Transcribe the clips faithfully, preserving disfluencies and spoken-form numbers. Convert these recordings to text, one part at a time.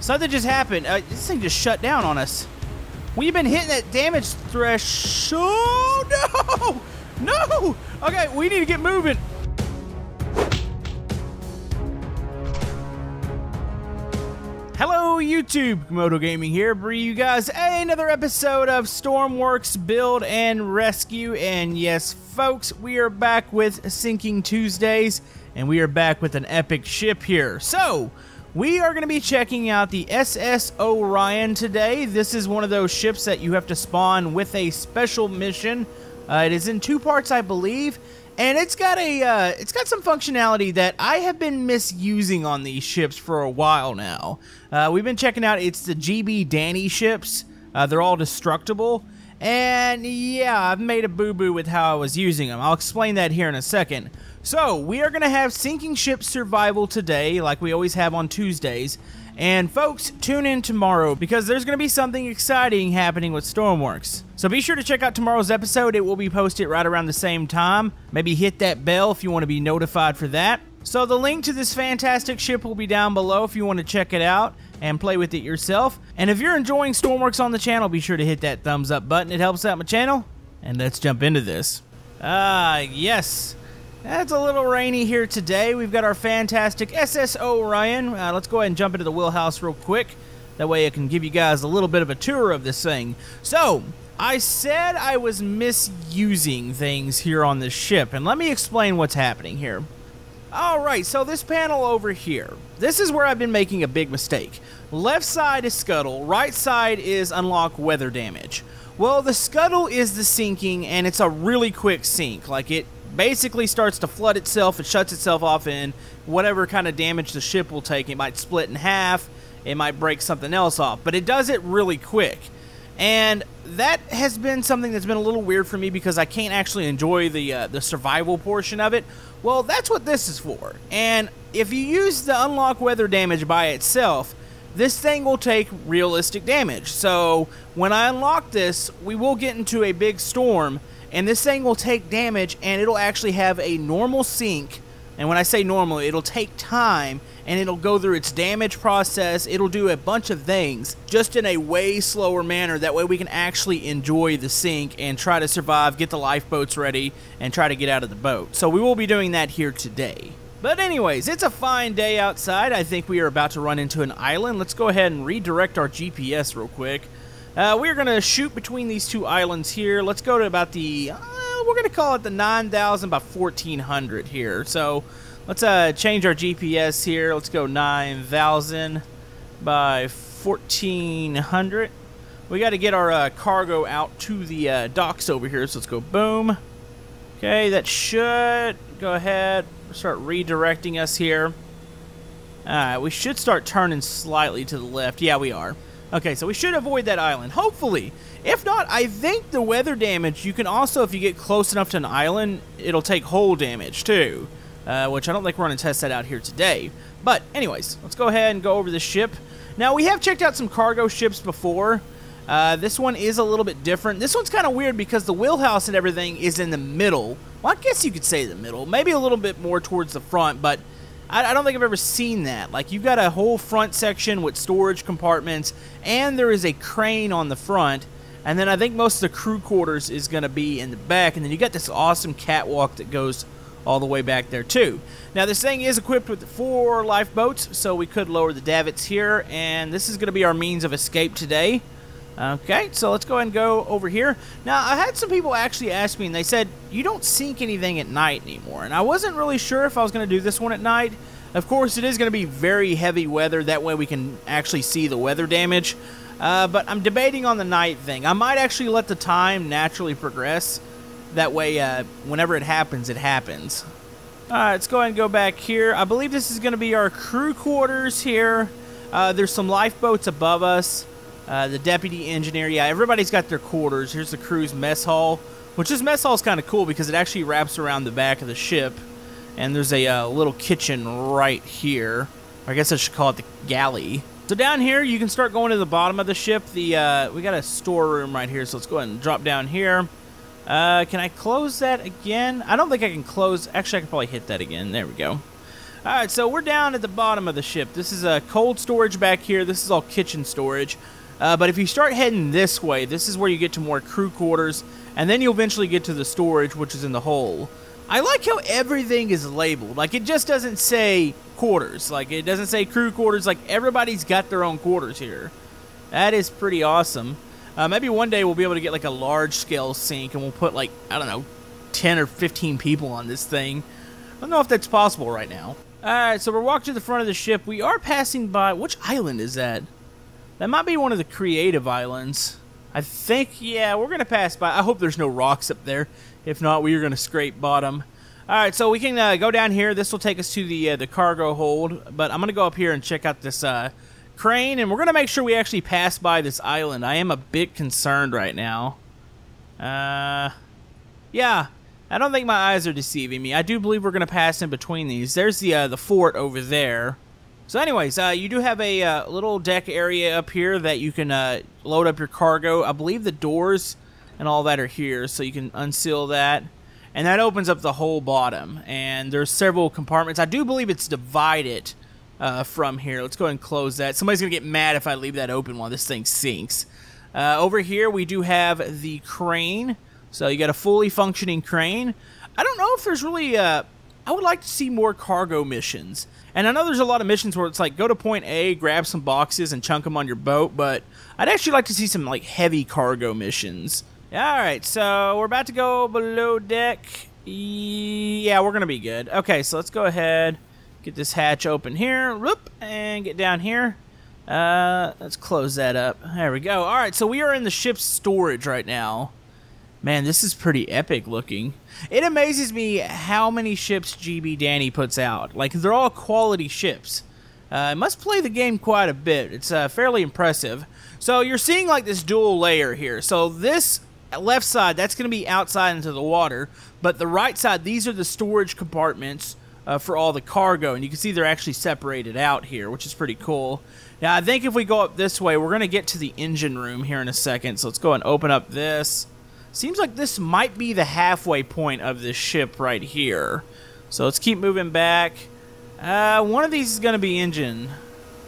Something just happened. Uh, this thing just shut down on us. We've been hitting that damage threshold. Oh, no! No! Okay, we need to get moving. Hello, YouTube. Camodo Gaming here, bringing you guys another episode of Stormworks Build and Rescue. And yes, folks, we are back with Sinking Tuesdays, and we are back with an epic ship here. So, we are going to be checking out the S S Orion today. This is one of those ships that you have to spawn with a special mission. Uh, it is in two parts, I believe, and it's got a uh, it's got some functionality that I have been misusing on these ships for a while now. Uh, we've been checking out it's the G B Danny ships. Uh, they're all destructible, and yeah, I've made a boo-boo with how I was using them. I'll explain that here in a second. So, we are going to have Sinking Ship Survival today, like we always have on Tuesdays. And folks, tune in tomorrow, because there's going to be something exciting happening with Stormworks. So be sure to check out tomorrow's episode. It will be posted right around the same time. Maybe hit that bell if you want to be notified for that. So the link to this fantastic ship will be down below if you want to check it out and play with it yourself. And if you're enjoying Stormworks on the channel, be sure to hit that thumbs up button. It helps out my channel. And let's jump into this. Ah, uh, yes. It's a little rainy here today. We've got our fantastic S S Orion. Uh, let's go ahead and jump into the wheelhouse real quick. That way I can give you guys a little bit of a tour of this thing. So, I said I was misusing things here on this ship, and let me explain what's happening here. Alright, so this panel over here, this is where I've been making a big mistake. Left side is scuttle, right side is unlock weather damage. Well, the scuttle is the sinking, and it's a really quick sink. Like, it basically starts to flood itself, it shuts itself off, in whatever kind of damage the ship will take. It might split in half, it might break something else off, but it does it really quick. And that has been something that's been a little weird for me, because I can't actually enjoy the uh, the survival portion of it. Well, that's what this is for. And if you use the unlock weather damage by itself, this thing will take realistic damage. So when I unlock this, we will get into a big storm, and this thing will take damage, and it'll actually have a normal sink. And when I say normal, it'll take time, and it'll go through its damage process. It'll do a bunch of things, just in a way slower manner. That way we can actually enjoy the sink and try to survive, get the lifeboats ready, and try to get out of the boat. So we will be doing that here today. But anyways, it's a fine day outside. I think we are about to run into an island. Let's go ahead and redirect our G P S real quick. Uh, we're going to shoot between these two islands here. Let's go to about the, uh, we're going to call it the nine thousand by fourteen hundred here. So let's uh, change our G P S here. Let's go nine thousand by fourteen hundred. We got to get our uh, cargo out to the uh, docks over here. So let's go boom. Okay, that should go ahead. Start redirecting us here. All right, we should start turning slightly to the left. Yeah, we are. Okay, so we should avoid that island, hopefully. If not, I think the weather damage, you can also, if you get close enough to an island, it'll take hull damage too, uh, which I don't think we're going to test that out here today. But anyways, let's go ahead and go over the ship. Now, we have checked out some cargo ships before. Uh, this one is a little bit different. This one's kind of weird because the wheelhouse and everything is in the middle. Well, I guess you could say the middle, maybe a little bit more towards the front, but I don't think I've ever seen that. Like, you've got a whole front section with storage compartments, and there is a crane on the front, and then I think most of the crew quarters is going to be in the back, and then you got this awesome catwalk that goes all the way back there too. Now, this thing is equipped with four lifeboats, so we could lower the davits here, and this is going to be our means of escape today. Okay, so let's go ahead and go over here. Now, I had some people actually ask me, and they said, you don't sink anything at night anymore. And I wasn't really sure if I was going to do this one at night. Of course, it is going to be very heavy weather. That way we can actually see the weather damage. Uh, but I'm debating on the night thing. I might actually let the time naturally progress. That way, uh, whenever it happens, it happens. All right, let's go ahead and go back here. I believe this is going to be our crew quarters here. Uh, there's some lifeboats above us. Uh, the deputy engineer, yeah, everybody's got their quarters. Here's the crew's mess hall, which this mess hall is kind of cool because it actually wraps around the back of the ship. And there's a uh, little kitchen right here. I guess I should call it the galley. So down here, you can start going to the bottom of the ship. The uh, we got a storeroom right here, so let's go ahead and drop down here. Uh, can I close that again? I don't think I can close. Actually, I can probably hit that again. There we go. All right, so we're down at the bottom of the ship. This is a cold storage back here. This is all kitchen storage. Uh, but if you start heading this way, this is where you get to more crew quarters, and then you'll eventually get to the storage, which is in the hole. I like how everything is labeled. Like, it just doesn't say quarters. Like, it doesn't say crew quarters. Like, everybody's got their own quarters here. That is pretty awesome. Uh, maybe one day we'll be able to get, like, a large-scale sink, and we'll put, like, I don't know, ten or fifteen people on this thing. I don't know if that's possible right now. Alright, so we're walking to the front of the ship. We are passing by... Which island is that? That might be one of the creative islands. I think, yeah, we're going to pass by. I hope there's no rocks up there. If not, we are going to scrape bottom. Alright, so we can uh, go down here. This will take us to the, uh, the cargo hold. But I'm going to go up here and check out this uh, crane. And we're going to make sure we actually pass by this island. I am a bit concerned right now. Uh, yeah. I don't think my eyes are deceiving me. I do believe we're going to pass in between these. There's the uh, the fort over there. So anyways, uh, you do have a uh, little deck area up here that you can uh, load up your cargo. I believe the doors and all that are here, so you can unseal that. And that opens up the whole bottom. And there's several compartments. I do believe it's divided uh, from here. Let's go ahead and close that. Somebody's going to get mad if I leave that open while this thing sinks. Uh, over here, we do have the crane. So you got a fully functioning crane. I don't know if there's really... Uh, I would like to see more cargo missions. And I know there's a lot of missions where it's like, go to point A, grab some boxes, and chunk them on your boat. But I'd actually like to see some like heavy cargo missions. Alright, so we're about to go below deck. Yeah, we're going to be good. Okay, so let's go ahead, get this hatch open here. Whoop, and get down here. Uh, let's close that up. There we go. Alright, so we are in the ship's storage right now. Man, this is pretty epic looking. It amazes me how many ships G B Danny puts out. Like, they're all quality ships. Uh, I must play the game quite a bit. It's uh, fairly impressive. So you're seeing, like, this dual layer here. So this left side, that's going to be outside into the water. But the right side, these are the storage compartments uh, for all the cargo. And you can see they're actually separated out here, which is pretty cool. Now, I think if we go up this way, we're going to get to the engine room here in a second. So let's go and open up this. Seems like this might be the halfway point of this ship right here. So let's keep moving back. Uh, one of these is going to be engine.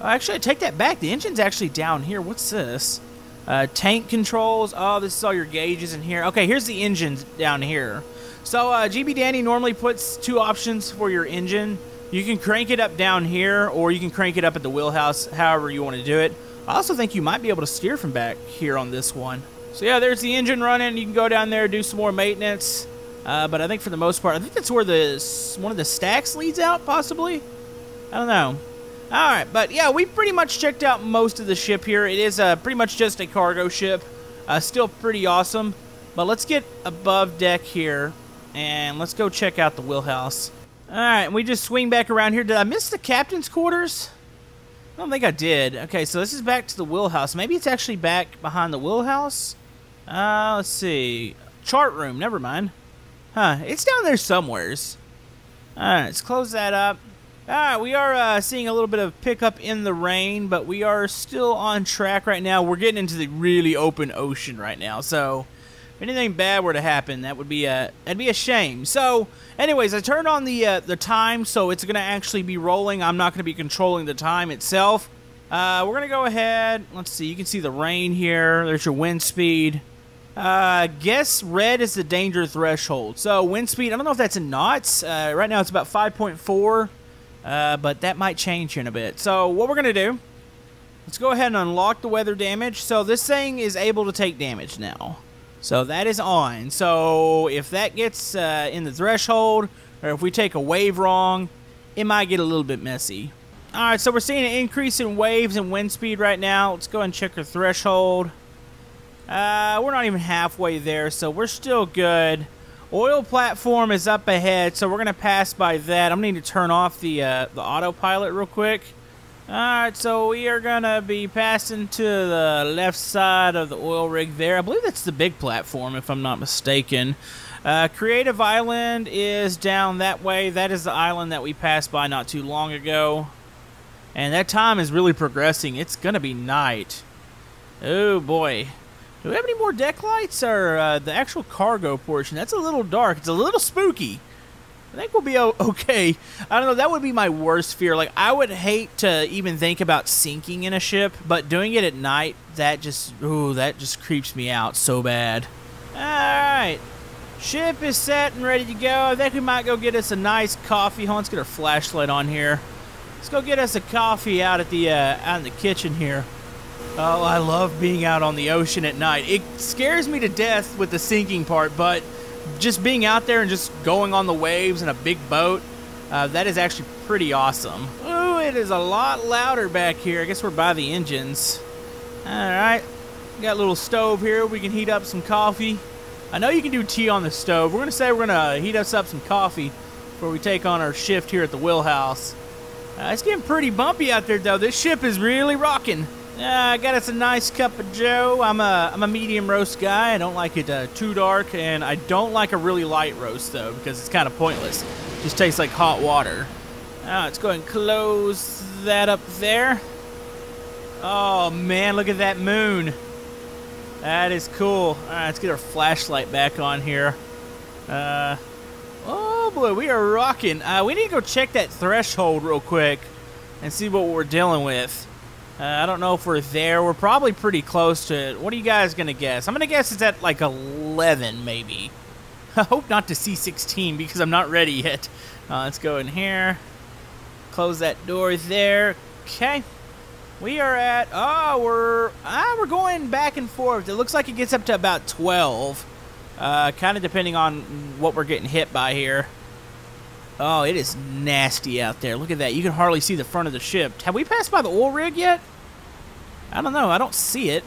Actually, I take that back. The engine's actually down here. What's this? Uh, tank controls. Oh, this is all your gauges in here. Okay, here's the engine down here. So uh, G B Danny normally puts two options for your engine. You can crank it up down here, or you can crank it up at the wheelhouse, however you want to do it. I also think you might be able to steer from back here on this one. So yeah, there's the engine running. You can go down there, do some more maintenance. Uh, but I think for the most part, I think that's where the one of the stacks leads out, possibly? I don't know. All right, but yeah, we pretty much checked out most of the ship here. It is uh, pretty much just a cargo ship. Uh, still pretty awesome. But let's get above deck here, and let's go check out the wheelhouse. All right, and we just swing back around here. Did I miss the captain's quarters? I don't think I did. Okay, so this is back to the wheelhouse. Maybe it's actually back behind the wheelhouse? Uh, let's see. Chart room. Never mind. Huh. It's down there somewheres. Alright, let's close that up. Alright, we are uh, seeing a little bit of pickup in the rain, but we are still on track right now. We're getting into the really open ocean right now, so if anything bad were to happen, that would be a, that'd be a shame. So, anyways, I turned on the, uh, the time, so it's going to actually be rolling. I'm not going to be controlling the time itself. Uh, we're going to go ahead. Let's see. You can see the rain here. There's your wind speed. Uh, guess red is the danger threshold. So wind speed, I don't know if that's in knots. Uh, right now it's about five point four, uh, but that might change here in a bit. So what we're going to do, let's go ahead and unlock the weather damage. So this thing is able to take damage now. So that is on. So if that gets uh, in the threshold, or if we take a wave wrong, it might get a little bit messy. All right, so we're seeing an increase in waves and wind speed right now. Let's go ahead and check our threshold. Uh, we're not even halfway there, so we're still good. Oil platform is up ahead, so we're going to pass by that. I'm going to need to turn off the, uh, the autopilot real quick. Alright, so we are going to be passing to the left side of the oil rig there. I believe that's the big platform, if I'm not mistaken. Uh, Creative Island is down that way. That is the island that we passed by not too long ago. And that time is really progressing. It's going to be night. Oh, boy. Do we have any more deck lights or uh, the actual cargo portion? That's a little dark. It's a little spooky. I think we'll be okay. I don't know. That would be my worst fear. Like, I would hate to even think about sinking in a ship, but doing it at night, that just, ooh, that just creeps me out so bad. All right. Ship is set and ready to go. I think we might go get us a nice coffee. Hold on, let's get our flashlight on here. Let's go get us a coffee out at the uh, out in the kitchen here. Oh, I love being out on the ocean at night. It scares me to death with the sinking part, but just being out there and just going on the waves in a big boat, uh, that is actually pretty awesome. Ooh, it is a lot louder back here. I guess we're by the engines. All right, got a little stove here. We can heat up some coffee. I know you can do tea on the stove. We're gonna say we're gonna heat us up some coffee before we take on our shift here at the wheelhouse. Uh, it's getting pretty bumpy out there though. This ship is really rocking. I uh, got us a nice cup of joe. I'm a, I'm a medium roast guy. I don't like it uh, too dark, and I don't like a really light roast, though, because it's kind of pointless. It just tastes like hot water. Uh, let's go ahead and close that up there. Oh, man, look at that moon. That is cool. All right, let's get our flashlight back on here. Uh, oh, boy, we are rocking. Uh, we need to go check that threshold real quick and see what we're dealing with. Uh, I don't know if we're there. We're probably pretty close to it. What are you guys going to guess? I'm going to guess it's at like eleven maybe. I hope not to C sixteen because I'm not ready yet. Uh, let's go in here. Close that door there. Okay. We are at... Oh, we're, ah, we're going back and forth. It looks like it gets up to about twelve. Uh, kind of depending on what we're getting hit by here. Oh, it is nasty out there. Look at that. You can hardly see the front of the ship. Have we passed by the oil rig yet? I don't know. I don't see it.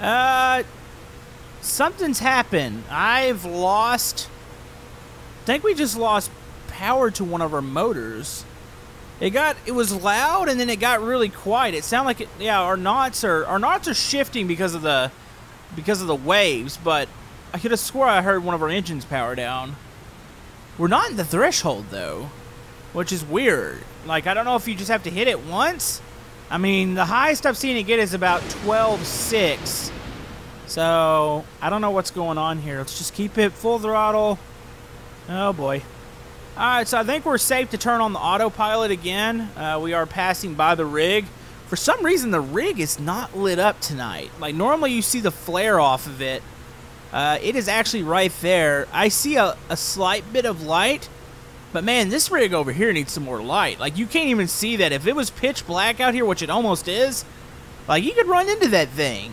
Uh, something's happened. I've lost... I think we just lost power to one of our motors. It got... It was loud, and then it got really quiet. It sounded like it... Yeah, our knots are... Our knots are shifting because of the... Because of the waves, but... I could have swore I heard one of our engines power down. We're not in the threshold, though, which is weird. Like, I don't know if you just have to hit it once. I mean, the highest I've seen it get is about twelve six. So, I don't know what's going on here. Let's just keep it full throttle. Oh, boy. All right, so I think we're safe to turn on the autopilot again. Uh, we are passing by the rig. For some reason, the rig is not lit up tonight. Like, normally you see the flare off of it. Uh, it is actually right there. I see a, a slight bit of light, but man, this rig over here needs some more light. Like, you can't even see that. If it was pitch black out here, which it almost is, like, you could run into that thing.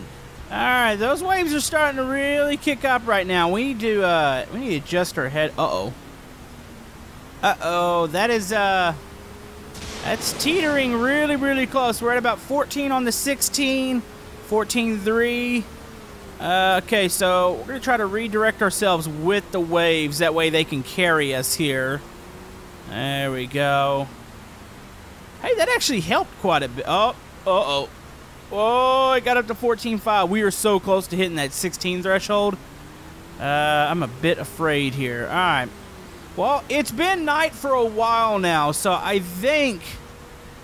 All right, those waves are starting to really kick up right now. We need to, uh, we need to adjust our head. Uh-oh. Uh-oh, that is, uh, that's teetering really, really close. We're at about fourteen on the sixteen, fourteen three. Uh, okay, so we're going to try to redirect ourselves with the waves. That way they can carry us here. There we go. Hey, that actually helped quite a bit. Oh, uh-oh. Oh, it got up to fourteen five. We are so close to hitting that sixteen threshold. Uh, I'm a bit afraid here. All right. Well, it's been night for a while now, so I think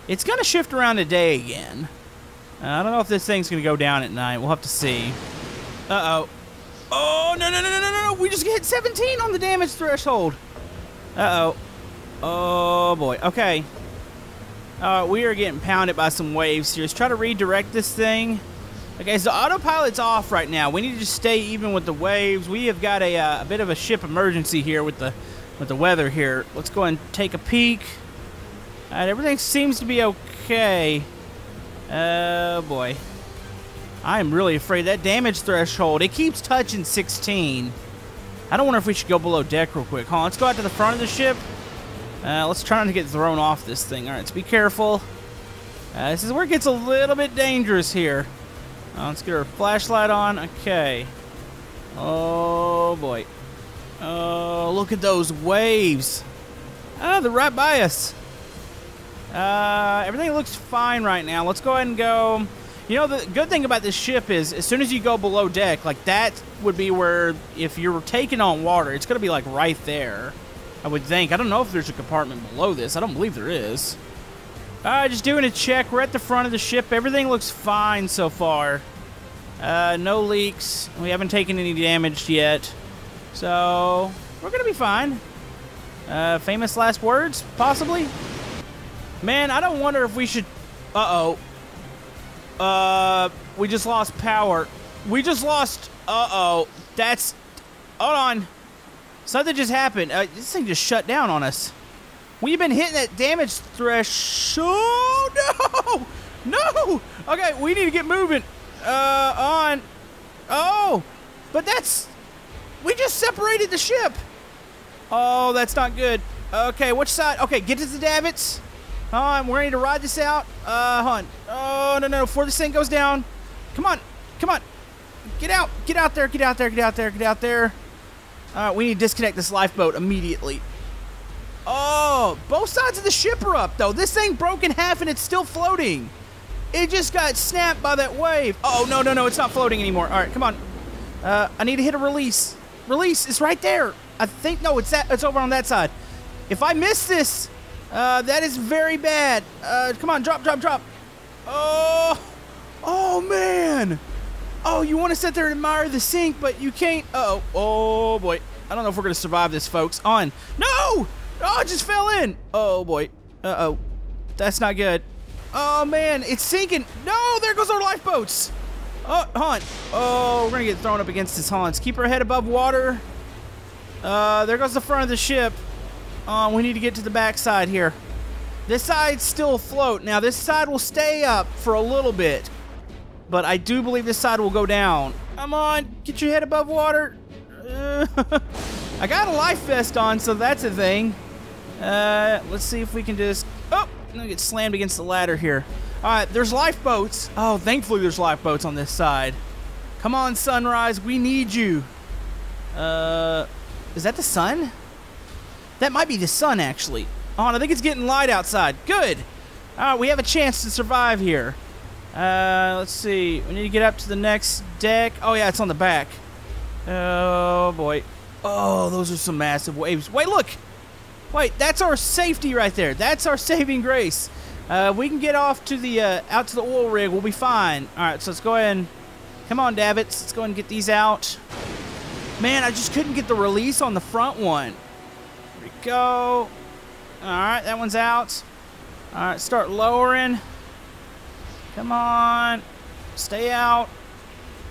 it's going to shift around today again. Uh, I don't know if this thing's going to go down at night. We'll have to see. Uh-oh. Oh, no, no, no, no, no, no. We just hit seventeen on the damage threshold. Uh-oh. Oh, boy. Okay. Uh, we are getting pounded by some waves here. Let's try to redirect this thing. Okay, so autopilot's off right now. We need to just stay even with the waves. We have got a, uh, a bit of a ship emergency here with the with the weather here. Let's go ahead and take a peek. All right, everything seems to be okay. Oh, boy. I'm really afraid that damage threshold, it keeps touching sixteen. I don't wonder if we should go below deck real quick. Hold on, let's go out to the front of the ship. Uh, let's try not to get thrown off this thing. All right, so be careful. Uh, this is where it gets a little bit dangerous here. Uh, let's get our flashlight on. Okay. Oh, boy. Oh, look at those waves. Ah, they're right by us. Uh, everything looks fine right now. Let's go ahead and go... You know, the good thing about this ship is as soon as you go below deck, like that would be where if you're taking on water, it's going to be like right there, I would think. I don't know if there's a compartment below this. I don't believe there is. All right, just doing a check. We're at the front of the ship. Everything looks fine so far. Uh, no leaks. We haven't taken any damage yet. So we're going to be fine. Uh, famous last words, possibly? Man, I don't wonder if we should... Uh-oh. Uh, we just lost power. We just lost... Uh-oh. That's... Hold on. Something just happened. Uh, this thing just shut down on us. We've been hitting that damage threshold. Oh, no! No! Okay, we need to get moving. Uh, on. Oh! But that's... We just separated the ship. Oh, that's not good. Okay, which side? Okay, get to the davits. All right, we're ready to ride this out. Uh, hon. Oh, no, no, before this thing goes down. Come on. Come on. Get out. Get out there. Get out there. Get out there. Get out there. All right, we need to disconnect this lifeboat immediately. Oh, both sides of the ship are up, though. This thing broke in half, and it's still floating. It just got snapped by that wave. Oh, no, no, no. It's not floating anymore. All right, come on. Uh, I need to hit a release. Release is right there. I think, no, it's that. It's over on that side. If I miss this, uh, that is very bad. Uh, come on, drop, drop, drop. Oh, oh, man. Oh, you want to sit there and admire the sink, but you can't. Uh-oh. Oh, boy. I don't know if we're going to survive this, folks. On. No! Oh, it just fell in. Oh, boy. Uh-oh. That's not good. Oh, man, it's sinking. No, there goes our lifeboats. Oh, Hans. Oh, we're going to get thrown up against this, Hans. Keep her head above water. Uh, there goes the front of the ship. Uh, we need to get to the back side here. This side's still afloat. Now, this side will stay up for a little bit, but I do believe this side will go down. Come on, get your head above water. Uh, I got a life vest on, so that's a thing. Uh, let's see if we can just... Oh, I'm going to get slammed against the ladder here. All right, there's lifeboats. Oh, thankfully there's lifeboats on this side. Come on, Sunrise, we need you. Uh... Is that the sun? That might be the sun, actually. Oh, and I think it's getting light outside. Good. All right, we have a chance to survive here. Uh, let's see. We need to get up to the next deck. Oh, yeah, it's on the back. Oh, boy. Oh, those are some massive waves. Wait, look. Wait, that's our safety right there. That's our saving grace. Uh, we can get off to the uh, out to the oil rig. We'll be fine. All right, so let's go ahead and... Come on, davits. Let's go ahead and get these out. Man, I just couldn't get the release on the front one. There we go. All right, that one's out. All right, start lowering. Come on. Stay out.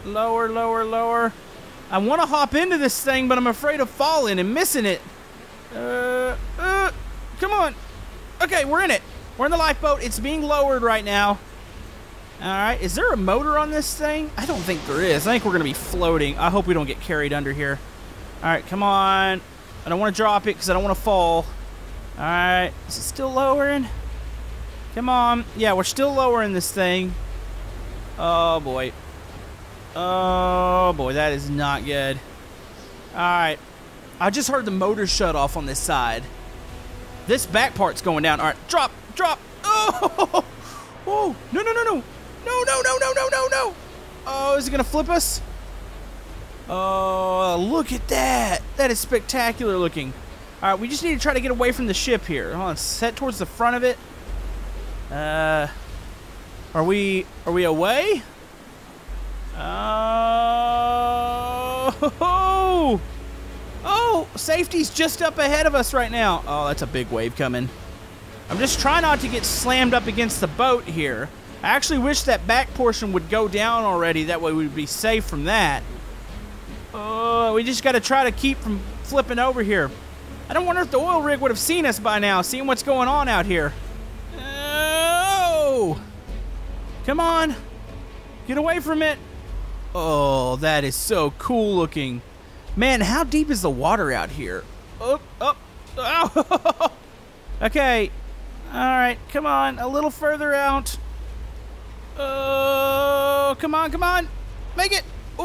Lower, lower, lower. I want to hop into this thing, but I'm afraid of falling and missing it. Uh, uh, come on. Okay, we're in it. We're in the lifeboat. It's being lowered right now. All right, is there a motor on this thing? I don't think there is. I think we're going to be floating. I hope we don't get carried under here. All right, come on. I don't want to drop it because I don't want to fall. All right, is it still lowering? Come on. Yeah, we're still lowering this thing. Oh, boy. Oh, boy, that is not good. All right, I just heard the motor shut off on this side. This back part's going down. All right, drop, drop. Oh, oh, no, no, no, no. No, no, no, no, no, no, no. Oh, is it going to flip us? Oh, look at that. That is spectacular looking. All right, we just need to try to get away from the ship here. Hold on, set towards the front of it. Uh, are we, are we away? Uh, oh, oh, safety's just up ahead of us right now. Oh, that's a big wave coming. I'm just trying not to get slammed up against the boat here. I actually wish that back portion would go down already. That way we'd be safe from that. Oh, we just got to try to keep from flipping over here. I don't wonder if the oil rig would have seen us by now, seeing what's going on out here. Oh! Come on. Get away from it. Oh, that is so cool looking. Man, how deep is the water out here? Oh, oh, oh. Okay. All right, come on. A little further out. Oh, come on, come on. Make it. Ooh,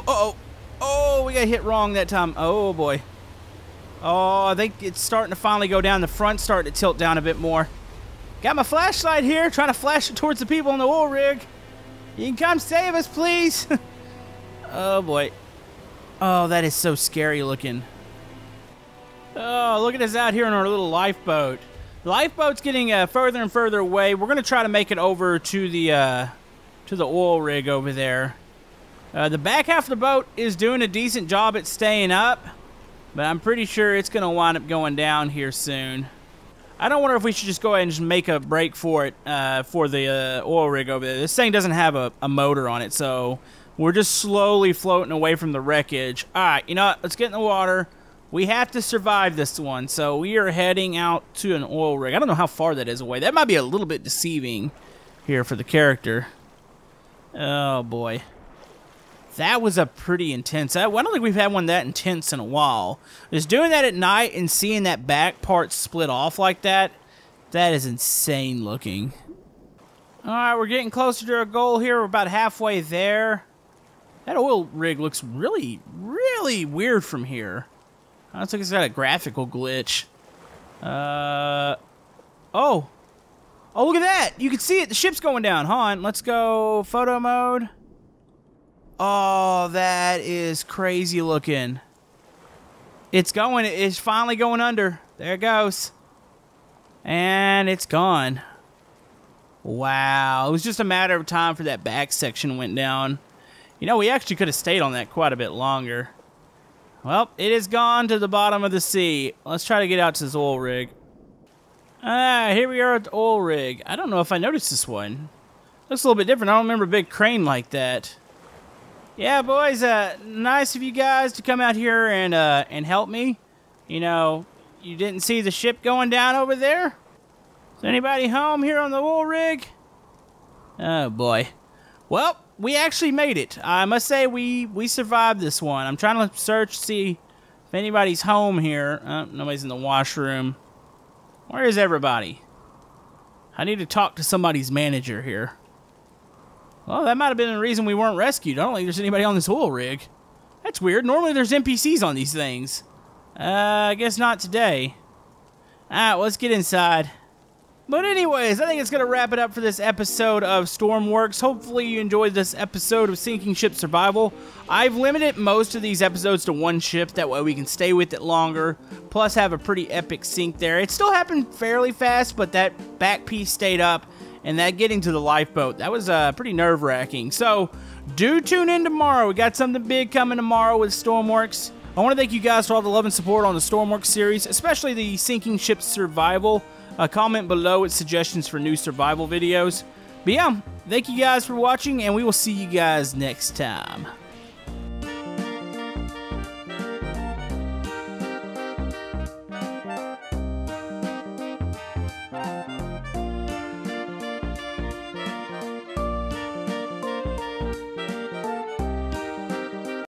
uh-oh. Oh, we got hit wrong that time. Oh, boy. Oh, I think it's starting to finally go down. The front's starting to tilt down a bit more. Got my flashlight here, trying to flash it towards the people on the oil rig. You can come save us, please. Oh, boy. Oh, that is so scary looking. Oh, look at us out here in our little lifeboat. The lifeboat's getting uh, further and further away. We're going to try to make it over to the uh, to the oil rig over there. Uh, the back half of the boat is doing a decent job at staying up. But I'm pretty sure it's going to wind up going down here soon. I don't wonder if we should just go ahead and just make a break for it, uh, for the uh, oil rig over there. This thing doesn't have a, a motor on it, so we're just slowly floating away from the wreckage. All right, you know what? Let's get in the water. We have to survive this one, so we are heading out to an oil rig. I don't know how far that is away. That might be a little bit deceiving here for the character. Oh, boy. That was a pretty intense... I don't think we've had one that intense in a while. Just doing that at night and seeing that back part split off like that, that is insane looking. All right, we're getting closer to our goal here. We're about halfway there. That oil rig looks really, really weird from here. I don't think it's got a graphical glitch. Uh, oh. Oh, look at that. You can see it. The ship's going down. Hold on. Let's go photo mode. Oh, that is crazy looking. It's going, it's finally going under. There it goes. And it's gone. Wow. It was just a matter of time for that back section went down. You know, we actually could have stayed on that quite a bit longer. Well, it is gone to the bottom of the sea. Let's try to get out to this oil rig. Ah, here we are at the oil rig. I don't know if I noticed this one. Looks a little bit different. I don't remember a big crane like that. Yeah, boys, uh, nice of you guys to come out here and uh, and help me. You know, you didn't see the ship going down over there? Is anybody home here on the oil rig? Oh, boy. Well, we actually made it. I must say we, we survived this one. I'm trying to search, see if anybody's home here. Oh, nobody's in the washroom. Where is everybody? I need to talk to somebody's manager here. Well, that might have been the reason we weren't rescued. I don't think there's anybody on this oil rig. That's weird. Normally there's N P Cs on these things. Uh, I guess not today. All right, let's get inside. But anyways, I think it's going to wrap it up for this episode of Stormworks. Hopefully you enjoyed this episode of Sinking Ship Survival. I've limited most of these episodes to one ship. That way we can stay with it longer. Plus have a pretty epic sink there. It still happened fairly fast, but that back piece stayed up. And that getting to the lifeboat, that was uh, pretty nerve-wracking. So, do tune in tomorrow. We got something big coming tomorrow with Stormworks. I want to thank you guys for all the love and support on the Stormworks series, especially the Sinking Ship Survival. Uh, comment below with suggestions for new survival videos. But yeah, thank you guys for watching, and we will see you guys next time.